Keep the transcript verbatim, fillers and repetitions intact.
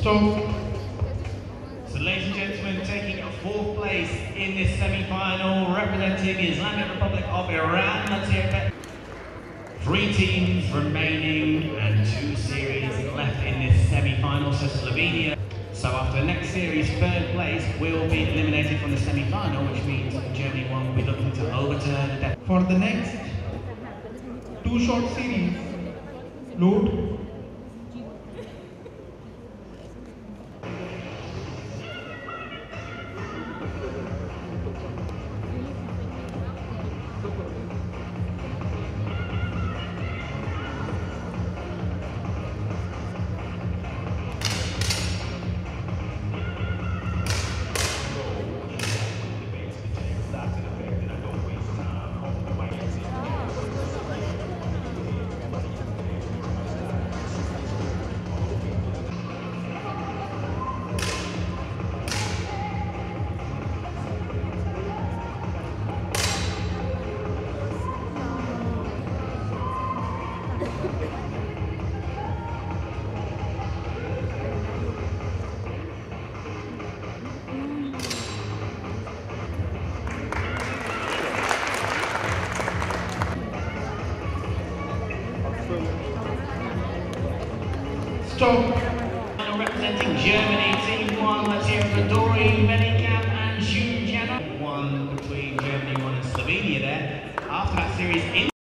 Stop. So ladies and gentlemen, taking fourth place in this semi-final, representing the Islamic Republic of Iran, Latia. Three teams remaining and two series left in this semi-final, so Slovenia. So after the next series, third place will be eliminated from the semi-final, which means Germany won't be looking to overturn that. For the next two short series, load. Stop. Representing Germany, team one, Latia Madori, Benny Camp and Shunjano. One between Germany one and Slovenia there. After that series in